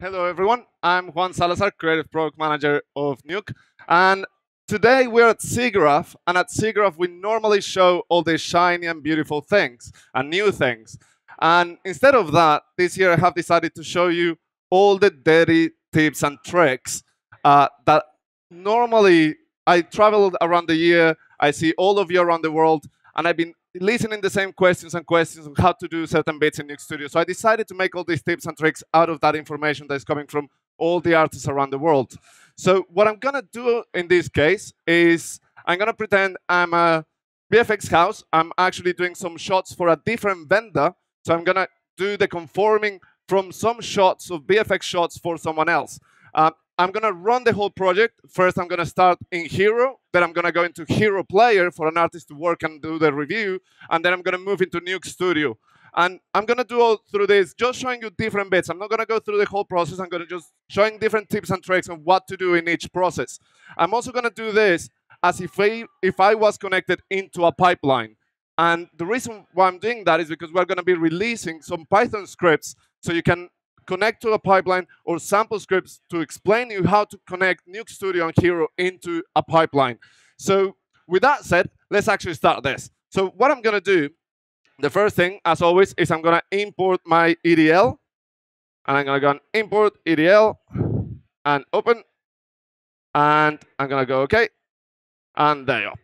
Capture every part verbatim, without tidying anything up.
Hello, everyone. I'm Juan Salazar, Creative Product Manager of Nuke. And today we're at SIGGRAPH. And at SIGGRAPH, we normally show all the shiny and beautiful things and new things. And instead of that, this year I have decided to show you all the dirty tips and tricks uh, that normally I traveled around the year. I see all of you around the world. And I've been listening the same questions and questions on how to do certain bits in Nuke Studio. So I decided to make all these tips and tricks out of that information that's coming from all the artists around the world. So what I'm going to do in this case is I'm going to pretend I'm a V F X house. I'm actually doing some shots for a different vendor. So I'm going to do the conforming from some shots of V F X shots for someone else. Uh, I'm going to run the whole project. First, I'm going to start in Hero. Then I'm going to go into Hiero Player for an artist to work and do the review. And then I'm going to move into Nuke Studio. And I'm going to do all through this, just showing you different bits. I'm not going to go through the whole process. I'm going to just showing different tips and tricks on what to do in each process. I'm also going to do this as if I, if I was connected into a pipeline. And the reason why I'm doing that is because we're going to be releasing some Python scripts so you can connect to a pipeline or sample scripts to explain you how to connect Nuke Studio and Hero into a pipeline. So with that said, let's actually start this. So what I'm going to do, the first thing, as always, is I'm going to import my E D L. And I'm going to go and import E D L and open. And I'm going to go OK. And there you are.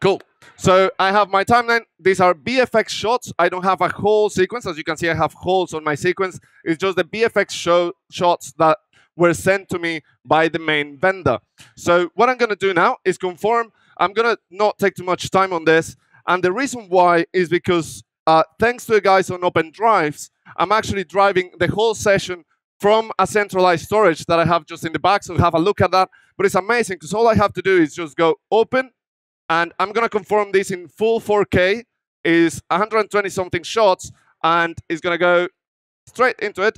Cool. So I have my timeline. These are B F X shots. I don't have a whole sequence. As you can see, I have holes on my sequence. It's just the B F X show, shots that were sent to me by the main vendor. So what I'm going to do now is conform. I'm going to not take too much time on this. And the reason why is because uh, thanks to the guys on Open Drives, I'm actually driving the whole session from a centralized storage that I have just in the back. So have a look at that. But it's amazing because all I have to do is just go open. And I'm going to conform this in full four K, is one hundred twenty something shots, and it's going to go straight into it.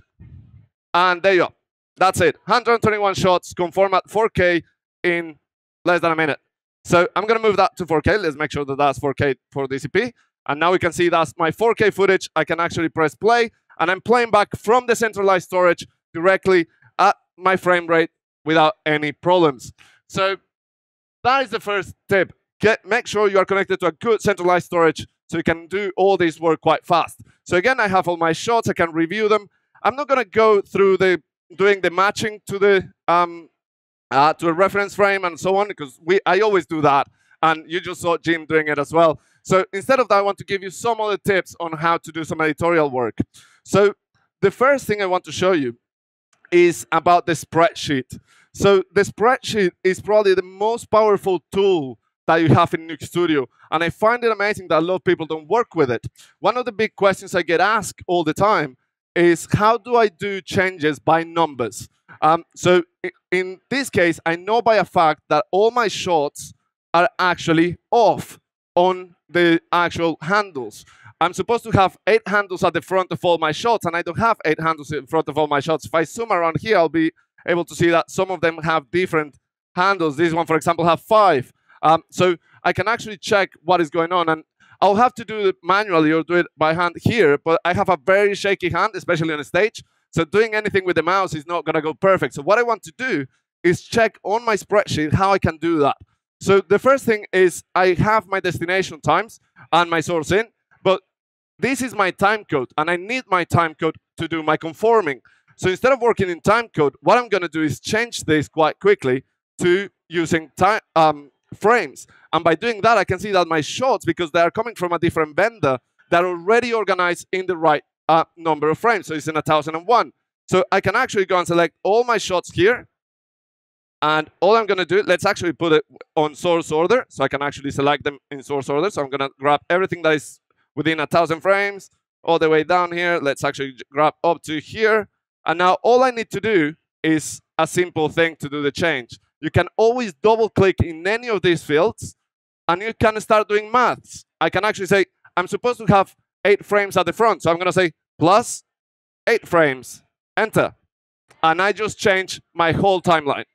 And there you are. That's it. one hundred twenty-one shots, conform at four K in less than a minute. So I'm going to move that to four K. Let's make sure that that's four K for D C P. And now we can see that's my four K footage. I can actually press play, and I'm playing back from the centralized storage directly at my frame rate without any problems. So that is the first tip. Get, make sure you are connected to a good centralized storage so you can do all this work quite fast. So again, I have all my shots. I can review them. I'm not going to go through the doing the matching to the um, uh, to a reference frame and so on, because we I always do that. And you just saw Jim doing it as well. So instead of that, I want to give you some other tips on how to do some editorial work. So the first thing I want to show you is about the spreadsheet. So the spreadsheet is probably the most powerful tool that you have in Nuke Studio. And I find it amazing that a lot of people don't work with it. One of the big questions I get asked all the time is, how do I do changes by numbers? Um, so in this case, I know by a fact that all my shots are actually off on the actual handles. I'm supposed to have eight handles at the front of all my shots, and I don't have eight handles in front of all my shots. If I zoom around here, I'll be able to see that some of them have different handles. This one, for example, have five. Um, so I can actually check what is going on, and I'll have to do it manually or do it by hand here, but I have a very shaky hand, especially on a stage, so doing anything with the mouse is not going to go perfect. So what I want to do is check on my spreadsheet how I can do that. So the first thing is I have my destination times and my source in, but this is my time code, and I need my time code to do my conforming. So instead of working in time code, what I'm going to do is change this quite quickly to using time, um, frames. And by doing that, I can see that my shots, because they are coming from a different vendor, they're already organized in the right uh, number of frames. So it's in one thousand one. So I can actually go and select all my shots here. And all I'm going to do, let's actually put it on source order. So I can actually select them in source order. So I'm going to grab everything that is within one thousand frames all the way down here. Let's actually grab up to here. And now all I need to do is a simple thing to do the change. You can always double click in any of these fields, and you can start doing maths. I can actually say, I'm supposed to have eight frames at the front. So I'm going to say plus eight frames, enter. And I just changed my whole timeline.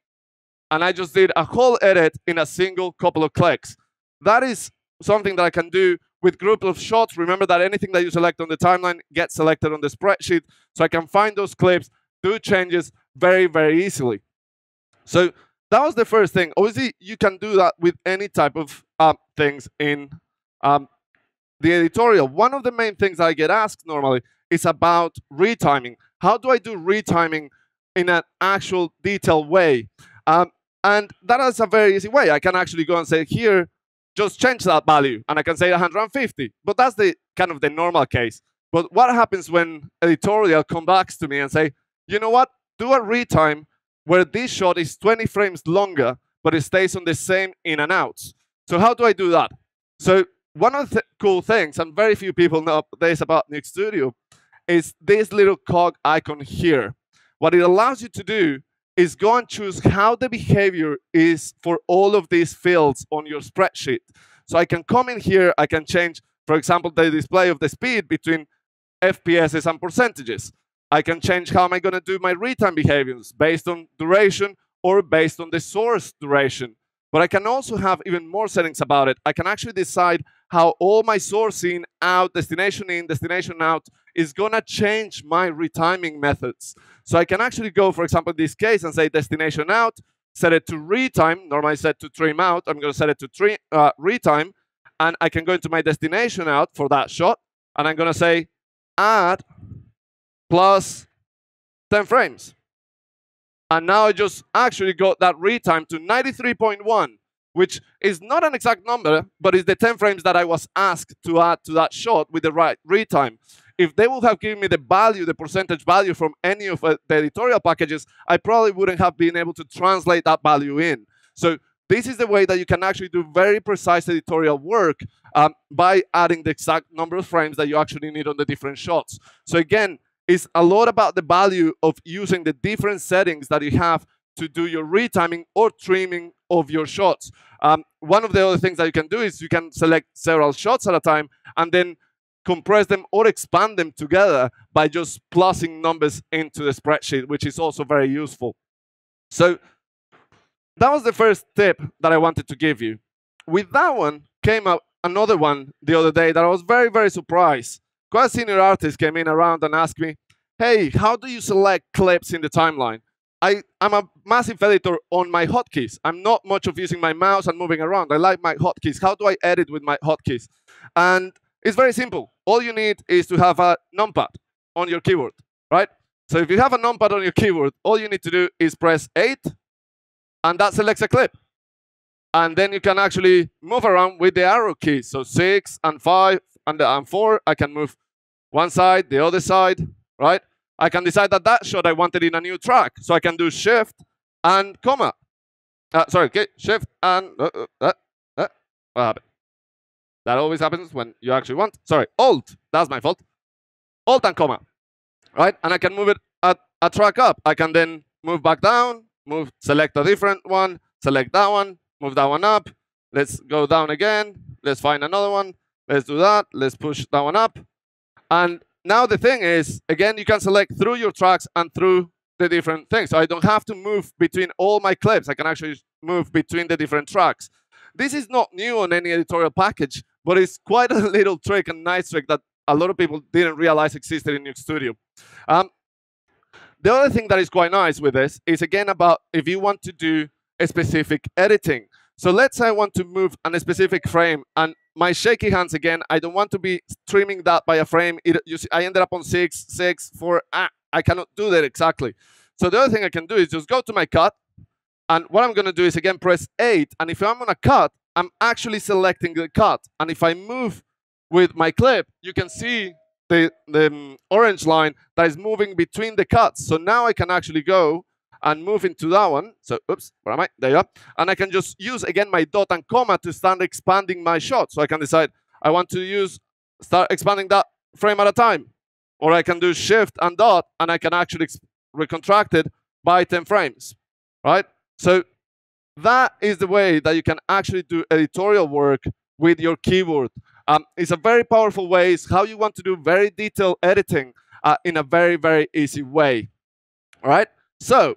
And I just did a whole edit in a single couple of clicks. That is something that I can do with group of shots. Remember that anything that you select on the timeline gets selected on the spreadsheet. So I can find those clips, do changes very, very easily. So that was the first thing. Obviously, you can do that with any type of uh, things in um, the editorial. One of the main things I get asked normally is about retiming. How do I do retiming in an actual detailed way? Um, and that is a very easy way. I can actually go and say here, just change that value, and I can say one hundred fifty. But that's the kind of the normal case. But what happens when editorial comes back to me and say, you know what, do a retime where this shot is twenty frames longer, but it stays on the same in and outs. So how do I do that? So one of the cool things, and very few people know this about Nuke Studio, is this little cog icon here. What it allows you to do is go and choose how the behavior is for all of these fields on your spreadsheet. So I can come in here, I can change, for example, the display of the speed between F P Ss and percentages. I can change how am I going to do my retime behaviors based on duration or based on the source duration. But I can also have even more settings about it. I can actually decide how all my source in, out, destination in, destination out is going to change my retiming methods. So I can actually go, for example, in this case and say destination out, set it to retime. Normally set to trim out. I'm going to set it to trim, uh, retime. And I can go into my destination out for that shot. And I'm going to say add plus ten frames. And now I just actually got that retime to ninety-three point one, which is not an exact number, but it's the ten frames that I was asked to add to that shot with the right retime. If they would have given me the value, the percentage value from any of the editorial packages, I probably wouldn't have been able to translate that value in. So this is the way that you can actually do very precise editorial work um, by adding the exact number of frames that you actually need on the different shots. So again, it's a lot about the value of using the different settings that you have to do your retiming or trimming of your shots. Um, one of the other things that you can do is you can select several shots at a time and then compress them or expand them together by just plussing numbers into the spreadsheet, which is also very useful. So that was the first tip that I wanted to give you. With that one came up another one the other day that I was very, very surprised. Quite a senior artist came in around and asked me, hey, how do you select clips in the timeline? I, I'm a massive editor on my hotkeys. I'm not much of using my mouse and moving around. I like my hotkeys. How do I edit with my hotkeys? And it's very simple. All you need is to have a numpad on your keyboard, right? So if you have a numpad on your keyboard, all you need to do is press eight, and that selects a clip. And then you can actually move around with the arrow keys. So six and five. And I'm four, I can move one side, the other side, right? I can decide that that shot I wanted in a new track. So I can do shift and comma. Uh, sorry, okay, shift and, uh, uh, uh, what happened? That always happens when you actually want, sorry, alt, that's my fault. Alt and comma, right? And I can move it at a track up. I can then move back down, move, select a different one, select that one, move that one up. Let's go down again. Let's find another one. Let's do that. Let's push that one up. And now the thing is, again, you can select through your tracks and through the different things. So I don't have to move between all my clips. I can actually move between the different tracks. This is not new on any editorial package, but it's quite a little trick and nice trick that a lot of people didn't realize existed in Nuke Studio. Um, the other thing that is quite nice with this is, again, about if you want to do a specific editing. So let's say I want to move on a specific frame and my shaky hands again, I don't want to be trimming that by a frame. It, you see, I ended up on six, six, four, ah, I cannot do that exactly. So the other thing I can do is just go to my cut and what I'm going to do is again press eight and if I'm on a cut, I'm actually selecting the cut and if I move with my clip, you can see the, the orange line that is moving between the cuts. So now I can actually go and move into that one. So, oops, where am I? There you are. And I can just use, again, my dot and comma to start expanding my shot. So I can decide I want to use, start expanding that frame at a time. Or I can do shift and dot, and I can actually recontract it by ten frames, right? So that is the way that you can actually do editorial work with your keyboard. Um, it's a very powerful way. It's how you want to do very detailed editing uh, in a very, very easy way, all right? So,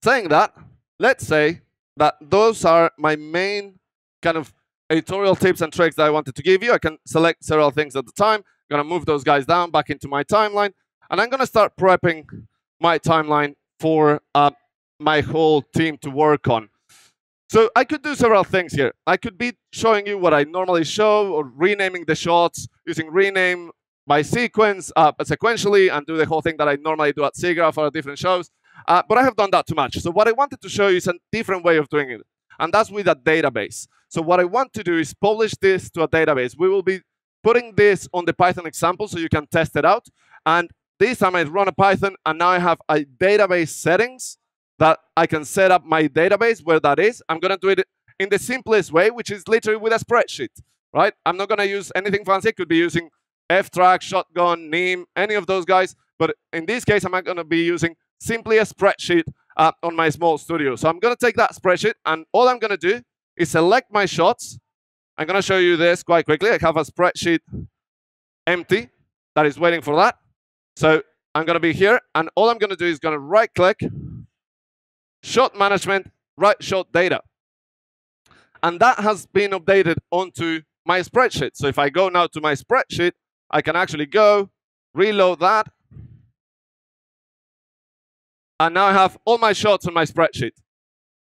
saying that, let's say that those are my main kind of editorial tips and tricks that I wanted to give you. I can select several things at the time. I'm going to move those guys down back into my timeline. And I'm going to start prepping my timeline for uh, my whole team to work on. So I could do several things here. I could be showing you what I normally show, or renaming the shots using rename by sequence uh, sequentially, and do the whole thing that I normally do at SIGGRAPH for different shows. Uh, but I have done that too much. So what I wanted to show you is a different way of doing it, and that's with a database. So what I want to do is publish this to a database. We will be putting this on the Python example so you can test it out. And this time I run a Python, and now I have a database settings that I can set up my database where that is. I'm going to do it in the simplest way, which is literally with a spreadsheet, right? I'm not going to use anything fancy. I could be using ftrack, Shotgun, NIM, any of those guys. But in this case, I'm going to be using simply a spreadsheet uh, on my small studio. So I'm going to take that spreadsheet, and all I'm going to do is select my shots. I'm going to show you this quite quickly. I have a spreadsheet empty that is waiting for that. So I'm going to be here, and all I'm going to do is going to right-click, Shot Management, Right Shot Data. And that has been updated onto my spreadsheet. So if I go now to my spreadsheet, I can actually go, reload that, and now I have all my shots on my spreadsheet,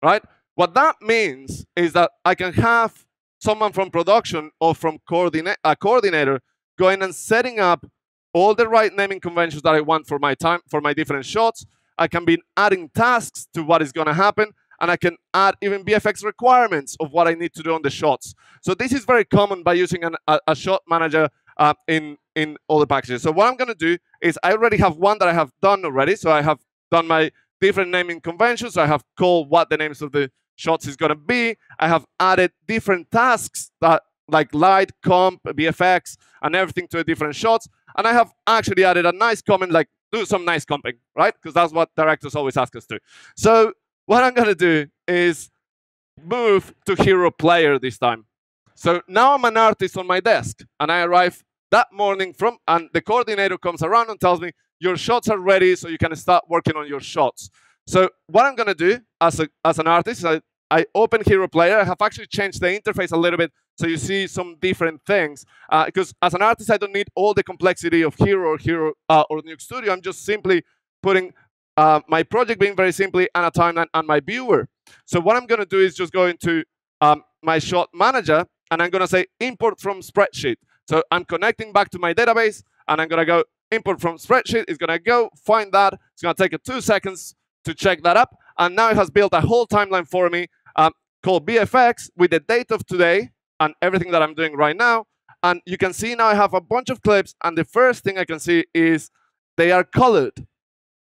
right? What that means is that I can have someone from production or from coordinate, a coordinator going and setting up all the right naming conventions that I want for my time, for my different shots. I can be adding tasks to what is going to happen, and I can add even B F X requirements of what I need to do on the shots. So this is very common by using an, a, a shot manager uh, in, in all the packages. So what I'm going to do is I already have one that I have done already. So I have done my different naming conventions. So I have called what the names of the shots is going to be. I have added different tasks that like light, comp, B F X, and everything to the different shots. And I have actually added a nice comment like, do some nice comping, right? Because that's what directors always ask us to. So what I'm going to do is move to Hiero Player this time. So now I'm an artist on my desk, and I arrive that morning from, and the coordinator comes around and tells me, your shots are ready, so you can start working on your shots. So what I'm going to do as, a, as an artist is I, I open Hiero Player. I have actually changed the interface a little bit so you see some different things. Uh, because as an artist, I don't need all the complexity of Hero or, Hero, uh, or Nuke Studio. I'm just simply putting uh, my project being very simply and a timeline and my viewer. So what I'm going to do is just go into um, my shot manager, and I'm going to say import from spreadsheet. So I'm connecting back to my database, and I'm going to go import from spreadsheet. It's going to go find that. It's going to take it two seconds to check that up. And now it has built a whole timeline for me um, called B F X with the date of today and everything that I'm doing right now. And you can see now I have a bunch of clips, and the first thing I can see is they are colored,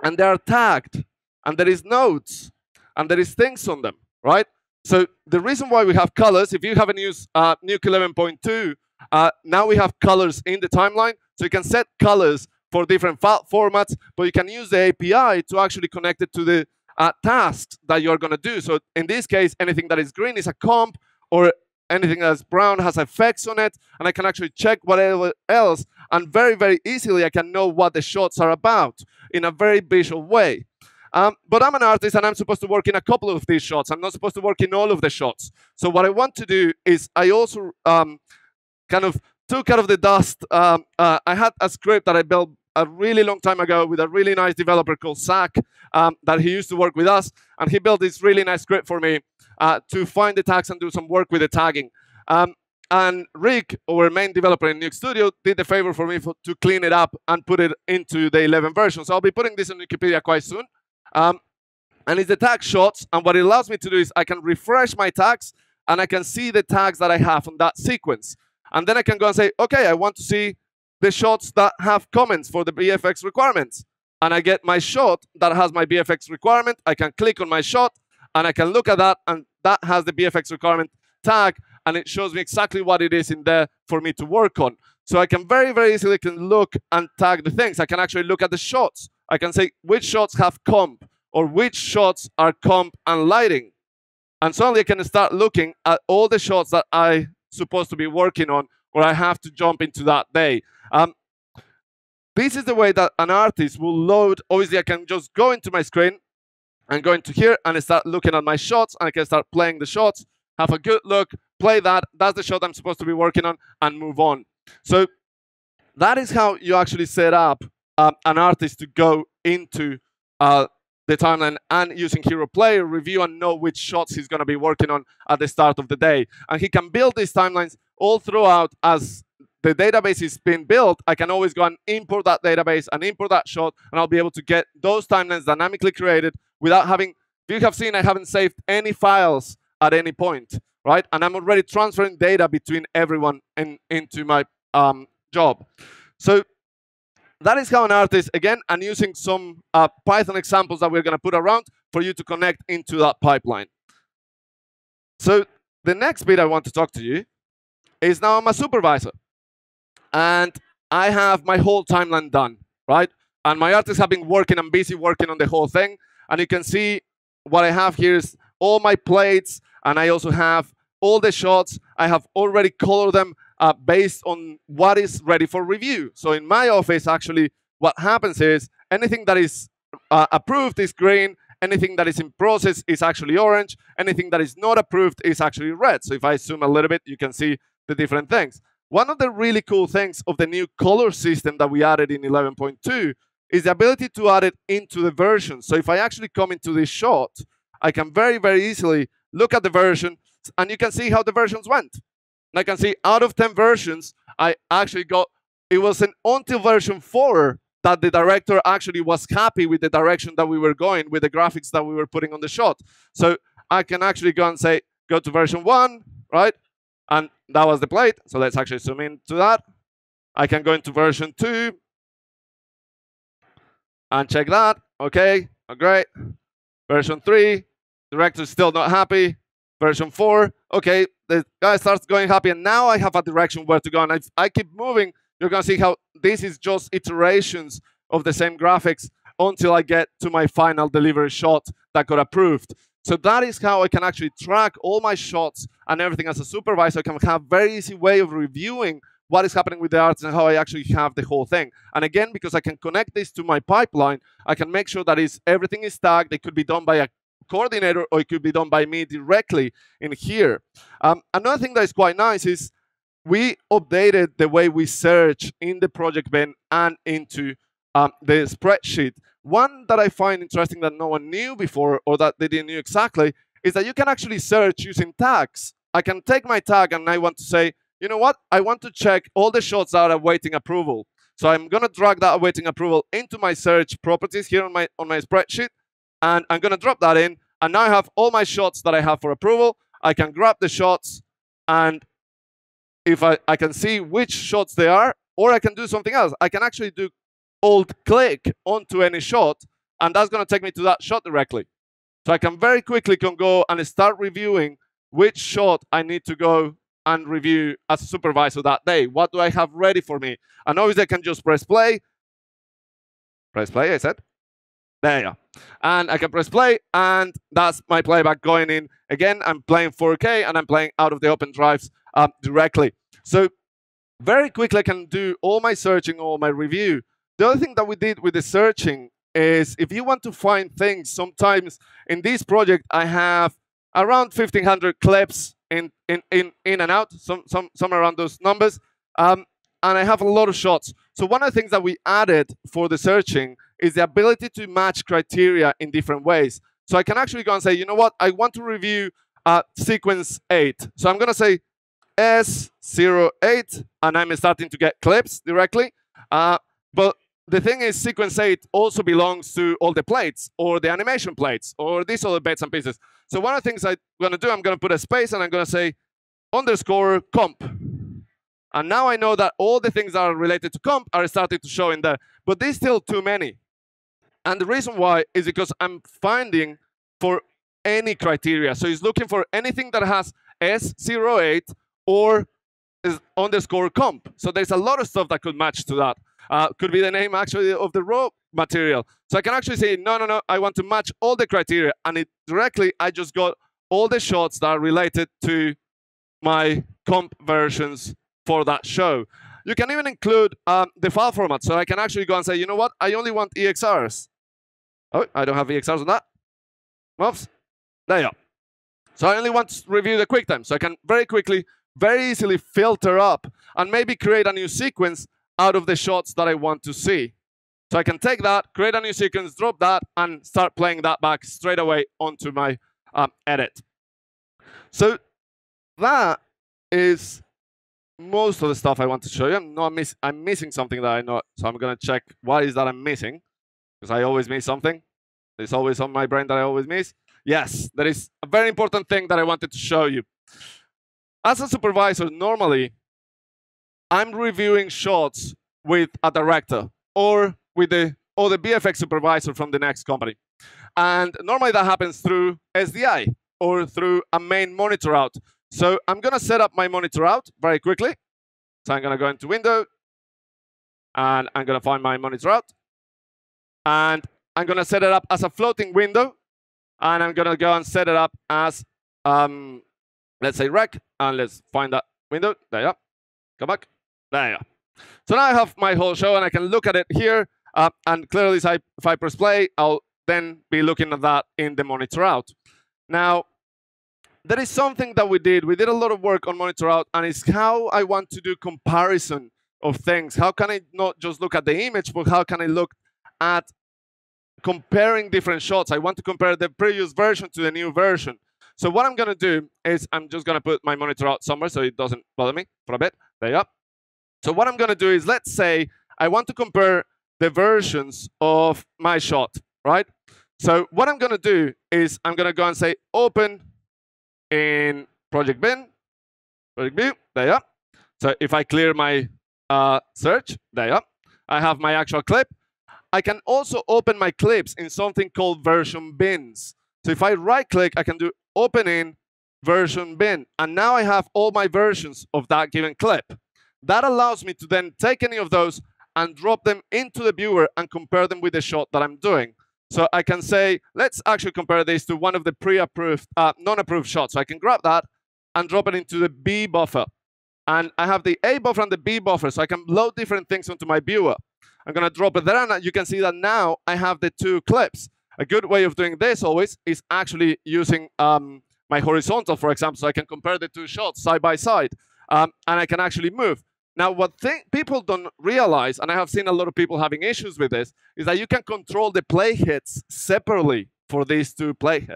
and they are tagged, and there is notes, and there is things on them, right? So the reason why we have colors, if you haven't used uh, Nuke eleven point two, uh, now we have colors in the timeline, so you can set colors for different file formats, but you can use the A P I to actually connect it to the uh, tasks that you're going to do. So in this case, anything that is green is a comp, or anything that's brown has effects on it, and I can actually check whatever else, and very, very easily I can know what the shots are about in a very visual way. Um, but I'm an artist, and I'm supposed to work in a couple of these shots. I'm not supposed to work in all of the shots. So what I want to do is I also um, kind of took out of the dust. Um, uh, I had a script that I built a really long time ago with a really nice developer called Zach um, that he used to work with us, and he built this really nice script for me uh, to find the tags and do some work with the tagging. Um, and Rick, our main developer in Nuke Studio, did the favor for me for, to clean it up and put it into the eleven version. So I'll be putting this in Wikipedia quite soon. Um, and it's the tag shots, and what it allows me to do is I can refresh my tags, and I can see the tags that I have on that sequence. And then I can go and say, okay, I want to see the shots that have comments for the B F X requirements. And I get my shot that has my B F X requirement. I can click on my shot, and I can look at that, and that has the B F X requirement tag, and it shows me exactly what it is in there for me to work on. So I can very, very easily can look and tag the things. I can actually look at the shots. I can say which shots have comp, or which shots are comp and lighting. And suddenly I can start looking at all the shots that I'm supposed to be working on, or I have to jump into that day. Um, this is the way that an artist will load. Obviously, I can just go into my screen and go into here and start looking at my shots, and I can start playing the shots, have a good look, play that. That's the shot I'm supposed to be working on, and move on. So that is how you actually set up um, an artist to go into uh, the timeline and using Hiero Player, review and know which shots he's going to be working on at the start of the day. And he can build these timelines all throughout. As the database is being built, I can always go and import that database and import that shot, and I'll be able to get those timelines dynamically created without having, you have seen I haven't saved any files at any point, right? And I'm already transferring data between everyone in, into my um, job. So that is how an artist, again, and using some uh, Python examples that we're going to put around for you to connect into that pipeline. So the next bit I want to talk to you is, now I'm a supervisor, and I have my whole timeline done, right? And my artists have been working and busy working on the whole thing. And you can see what I have here is all my plates, and I also have all the shots. I have already colored them Uh, based on what is ready for review. So in my office, actually, what happens is anything that is uh, approved is green, anything that is in process is actually orange, anything that is not approved is actually red. So if I zoom a little bit, you can see the different things. One of the really cool things of the new color system that we added in eleven point two is the ability to add it into the version. So if I actually come into this shot, I can very, very easily look at the version, and you can see how the versions went. And I can see out of ten versions, I actually got, it wasn't until version four that the director actually was happy with the direction that we were going, with the graphics that we were putting on the shot. So I can actually go and say, go to version one, right? And that was the plate. So let's actually zoom into that. I can go into version two and check that. Okay, oh, great. Version three, director's still not happy. Version four, okay, the guy starts going happy, and now I have a direction where to go. And if I keep moving, you're going to see how this is just iterations of the same graphics until I get to my final delivery shot that got approved. So that is how I can actually track all my shots and everything as a supervisor. I can have a very easy way of reviewing what is happening with the arts and how I actually have the whole thing. And again, because I can connect this to my pipeline, I can make sure that is, everything is tagged. It could be done by a coordinator, or it could be done by me directly in here. Um, another thing that is quite nice is we updated the way we search in the project bin and into um, the spreadsheet. One that I find interesting that no one knew before, or that they didn't know exactly, is that you can actually search using tags. I can take my tag and I want to say, you know what? I want to check all the shots that are awaiting approval. So I'm going to drag that awaiting approval into my search properties here on my, on my spreadsheet. And I'm going to drop that in. And now I have all my shots that I have for approval. I can grab the shots, and if I, I can see which shots they are, or I can do something else. I can actually do alt click onto any shot, and that's going to take me to that shot directly. So I can very quickly can go and start reviewing which shot I need to go and review as a supervisor that day. What do I have ready for me? And obviously I can just press play. Press play, I said. There you go. And I can press play, and that's my playback going in. Again, I'm playing four K, and I'm playing out of the Open Drives um, directly. So very quickly, I can do all my searching, all my review. The other thing that we did with the searching is, if you want to find things, sometimes in this project, I have around fifteen hundred clips in, in, in, in and out, some, some, some around those numbers. Um, and I have a lot of shots. So one of the things that we added for the searching is the ability to match criteria in different ways. So I can actually go and say, you know what? I want to review uh, sequence eight. So I'm going to say S zero eight, and I'm starting to get clips directly. Uh, but the thing is, sequence eight also belongs to all the plates, or the animation plates, or these other bits and pieces. So one of the things I'm going to do, I'm going to put a space, and I'm going to say underscore comp. And now I know that all the things that are related to comp are starting to show in there. But there's still too many. And the reason why is because I'm finding for any criteria. So it's looking for anything that has S zero eight or is underscore comp. So there's a lot of stuff that could match to that. Uh, could be the name, actually, of the raw material. So I can actually say, no, no, no, I want to match all the criteria. And it directly, I just got all the shots that are related to my comp versions for that show. You can even include um, the file format. So I can actually go and say, you know what? I only want E X Rs. Oh, I don't have E X Rs on that. Oops. There you go. So I only want to review the QuickTime. So I can very quickly, very easily filter up and maybe create a new sequence out of the shots that I want to see. So I can take that, create a new sequence, drop that, and start playing that back straight away onto my um, edit. So that is most of the stuff I want to show you. I'm, not miss I'm missing something that I know, so I'm going to check what is that I'm missing, because I always miss something. It's always on my brain that I always miss. Yes, there is a very important thing that I wanted to show you. As a supervisor, normally, I'm reviewing shots with a director or with the, or the B F X supervisor from the next company. And normally that happens through S D I or through a main monitor out. So I'm going to set up my monitor out very quickly. So I'm going to go into Window, and I'm going to find my monitor out. And I'm going to set it up as a floating window. And I'm going to go and set it up as, um, let's say, rec. And let's find that window. There you are. Come back. There you are. So now I have my whole show, and I can look at it here. Uh, and clearly, if I, if I press play, I'll then be looking at that in the monitor out. Now, there is something that we did. We did a lot of work on monitor out, and it's how I want to do comparison of things. How can I not just look at the image, but how can I look at comparing different shots? I want to compare the previous version to the new version. So what I'm going to do is I'm just going to put my monitor out somewhere so it doesn't bother me for a bit. There you are. So what I'm going to do is, let's say I want to compare the versions of my shot, right? So what I'm going to do is I'm going to go and say open in project bin, project view. There you are. So if I clear my uh, search, there you are. I have my actual clip. I can also open my clips in something called version bins. So if I right-click, I can do open in version bin. And now I have all my versions of that given clip. That allows me to then take any of those and drop them into the viewer and compare them with the shot that I'm doing. So I can say, let's actually compare this to one of the pre-approved, uh, non-approved shots. So I can grab that and drop it into the B buffer. And I have the A buffer and the B buffer, so I can load different things onto my viewer. I'm going to drop it there, and you can see that now I have the two clips. A good way of doing this always is actually using um, my horizontal, for example, so I can compare the two shots side by side, um, and I can actually move. Now, what people don't realize, and I have seen a lot of people having issues with this, is that you can control the playheads separately for these two playheads.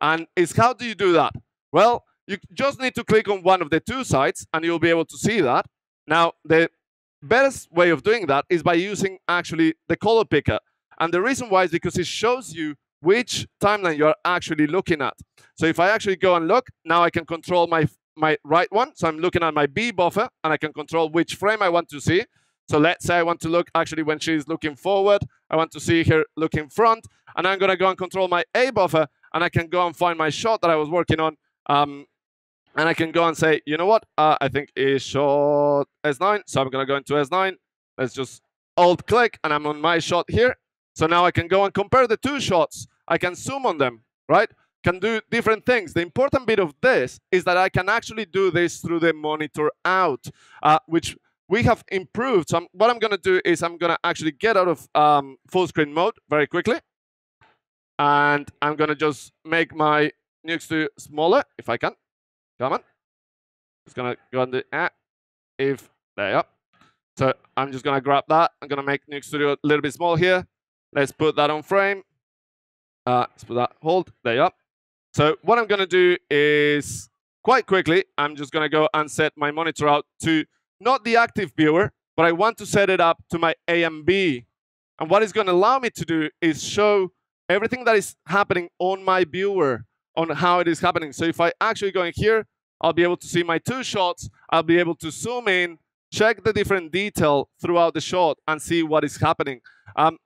And it's how do you do that? Well, you just need to click on one of the two sides, and you'll be able to see that. Now, the best way of doing that is by using actually the color picker. And the reason why is because it shows you which timeline you're actually looking at. So if I actually go and look, now I can control my, my right one. So I'm looking at my B buffer, and I can control which frame I want to see. So let's say I want to look actually when she's looking forward. I want to see her looking front. And I'm going to go and control my A buffer, and I can go and find my shot that I was working on. Um, And I can go and say, you know what? Uh, I think it's shot S nine. So I'm going to go into S nine. Let's just alt click, and I'm on my shot here. So now I can go and compare the two shots. I can zoom on them, right? Can do different things. The important bit of this is that I can actually do this through the monitor out, uh, which we have improved. So I'm, what I'm going to do is I'm going to actually get out of um, full screen mode very quickly. And I'm going to just make my Nuke Studio smaller if I can. Come on. It's going to go on the uh, if there you are. So I'm just going to grab that. I'm going to make Nuke Studio a little bit small here. Let's put that on frame. Uh, let's put that hold. There you are. So what I'm going to do is quite quickly, I'm just going to go and set my monitor out to not the active viewer, but I want to set it up to my A and B. And what it's going to allow me to do is show everything that is happening on my viewer, on how it is happening. So if I actually go in here, I'll be able to see my two shots. I'll be able to zoom in, check the different detail throughout the shot, and see what is happening. Um,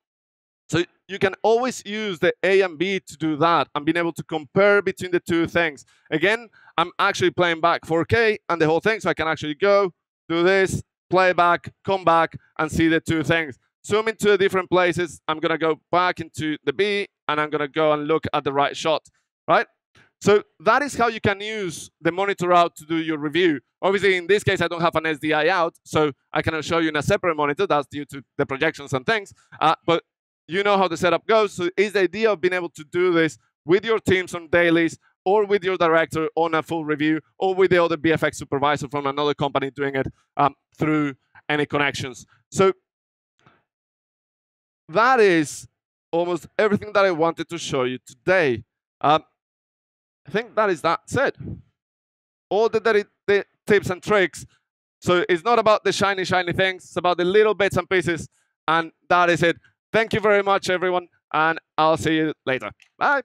so you can always use the A and B to do that, and being able to compare between the two things. Again, I'm actually playing back four K and the whole thing, so I can actually go, do this, play back, come back, and see the two things. Zoom into the different places. I'm going to go back into the B, and I'm going to go and look at the right shot, right? So that is how you can use the monitor out to do your review. Obviously, in this case, I don't have an S D I out, so I cannot show you in a separate monitor. That's due to the projections and things. Uh, but you know how the setup goes. So it's the idea of being able to do this with your teams on dailies, or with your director on a full review, or with the other B F X supervisor from another company doing it um, through any connections. So that is almost everything that I wanted to show you today. Um, I think that is that said. All the, the, the tips and tricks. So it's not about the shiny, shiny things. It's about the little bits and pieces. And that is it. Thank you very much, everyone. And I'll see you later. Bye.